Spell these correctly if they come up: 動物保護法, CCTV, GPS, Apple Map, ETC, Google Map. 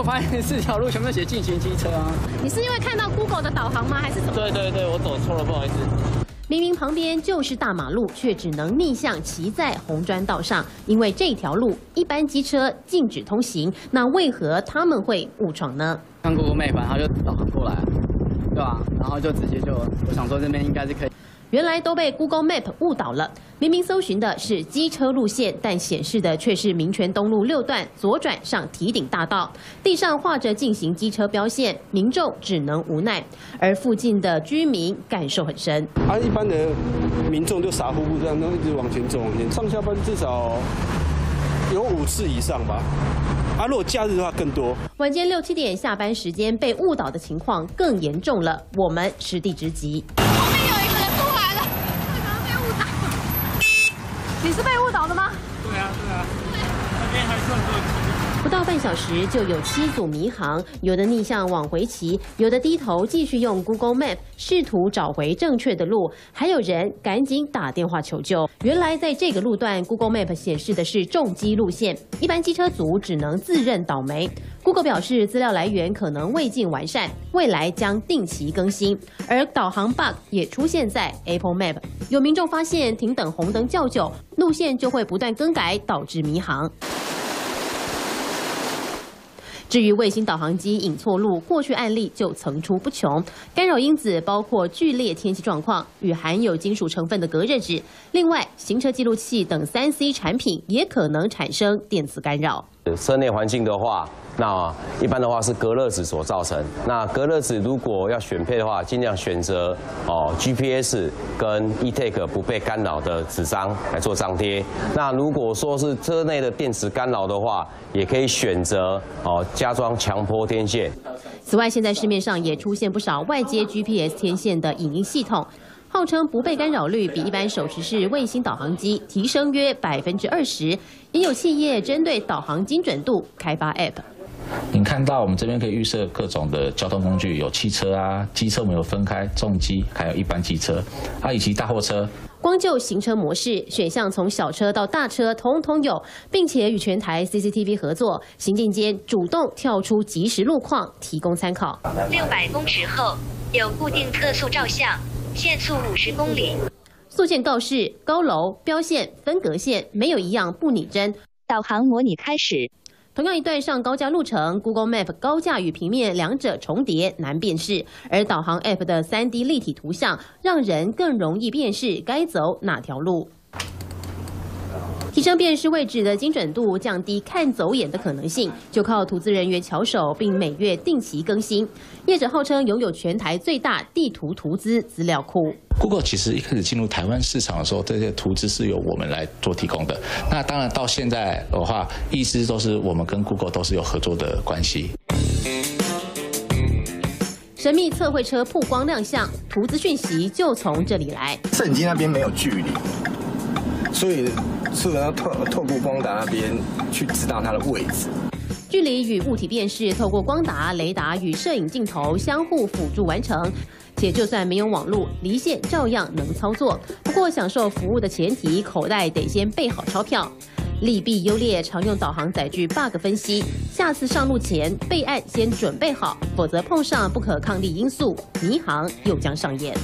就发现4条路全部都写禁行机车啊。你是因为看到 Google 的导航吗？还是什么？对，我走错了，不好意思。明明旁边就是大马路，却只能逆向骑在红砖道上，因为这条路一般机车禁止通行。那为何他们会误闯呢？看 Google Map， 然后就导航过来，对吧？然后就直接就，我想说这边应该是可以。 原来都被 Google Map 误导了，明明搜寻的是机车路线，但显示的却是民权东路6段左转上堤顶大道，地上画着禁行机车标线，民众只能无奈，而附近的居民感受很深。一般的民众就傻乎乎这样，都一直往前走，上下班至少有5次以上吧。 如果假日的话更多。晚间6、7点下班时间被误导的情况更严重了，我们实地直击。后面有一个人出来了，可能被误导。你是被误导的吗？对啊。那边还是很多人。不到半小时就有7组迷航，有的逆向往回骑，有的低头继续用 Google Map 试图找回正确的路，还有人赶紧打电话求救。原来在这个路段 ，Google Map 显示的是重机路线，一般机车族只能自认倒霉。Google 表示资料来源可能未尽完善，未来将定期更新。而导航 bug 也出现在 Apple Map， 有民众发现停等红灯较久，路线就会不断更改，导致迷航。 至于卫星导航机引错路，过去案例就层出不穷。干扰因子包括剧烈天气状况与含有金属成分的隔热纸，另外行车记录器等3C 产品也可能产生电磁干扰。车内环境的话，那一般的话是隔热纸所造成。那隔热纸如果要选配的话，尽量选择GPS 跟 ETC 不被干扰的纸张来做张贴。那如果说是车内的电磁干扰的话，也可以选择加装强迫天线。此外，现在市面上也出现不少外接 GPS 天线的影音系统，号称不被干扰率比一般手持式卫星导航机提升约20%。也有企业针对导航精准度开发 App。您看到我们这边可以预设各种的交通工具，有汽车啊、机车，我们有分开重机，还有一般机车，以及大货车。 光就行车模式选项，从小车到大车，统统有，并且与全台 CCTV 合作，行进间主动跳出即时路况，提供参考。600公尺后有固定测速照相，限速50公里。速限告示、高楼标线、分隔线，没有一样不拟真。导航模拟开始。 同样一段上高架路程 ，Google Map 高架与平面两者重叠，难辨识；而导航 App 的 3D 立体图像，让人更容易辨识该走哪条路。 提升辨识位置的精准度，降低看走眼的可能性，就靠图资人员巧手，并每月定期更新。业者号称拥有全台最大地图图资资料库。Google 其实一开始进入台湾市场的时候，这些图资是由我们来做提供的。那当然到现在的话，一直都是我们跟 Google 都是有合作的关系。 神秘测绘车曝光亮相，图资讯息就从这里来。摄影机那边没有距离，所以是要透过光达那边去知道它的位置。距离与物体辨识透过光达、雷达与摄影镜头相互辅助完成，且就算没有网路，离线照样能操作。不过享受服务的前提，口袋得先备好钞票。 利弊优劣，常用导航载具 bug 分析。下次上路前备案先准备好，否则碰上不可抗力因素，迷航又将上演。